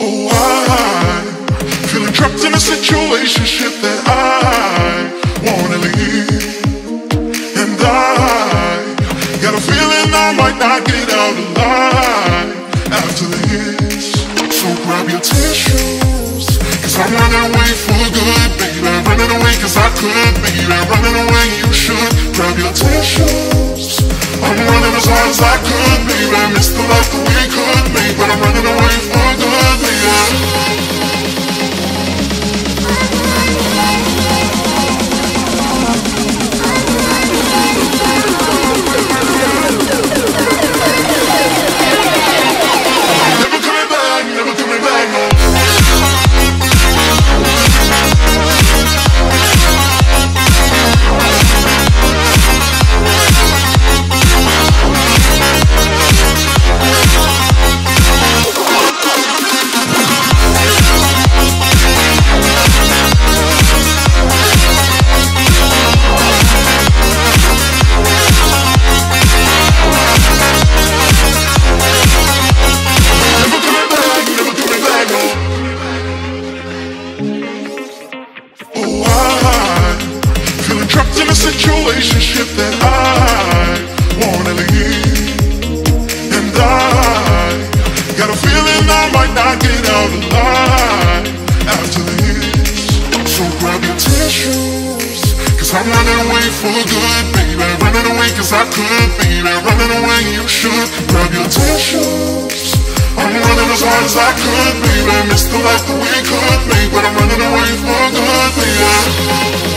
Oh, I feeling trapped in a situation, shit that I wanna leave. And I got a feeling I might not get out alive after this. So grab your tissues, cause I'm running away for good, baby. Running away cause I could, baby. Running away you should. Grab your tissues, I'm running as hard as I could, baby. I missed the life that we could make, but I'm running away for good, baby. Situationship that I wanna leave, and I got a feeling I might not get out alive after this. So grab your tissues, cause I'm running away for good, baby. Running away cause I could, baby. Running away you should. Grab your tissues, I'm running as hard as I could, baby. Missed the life that we could make, but I'm running away for good, baby.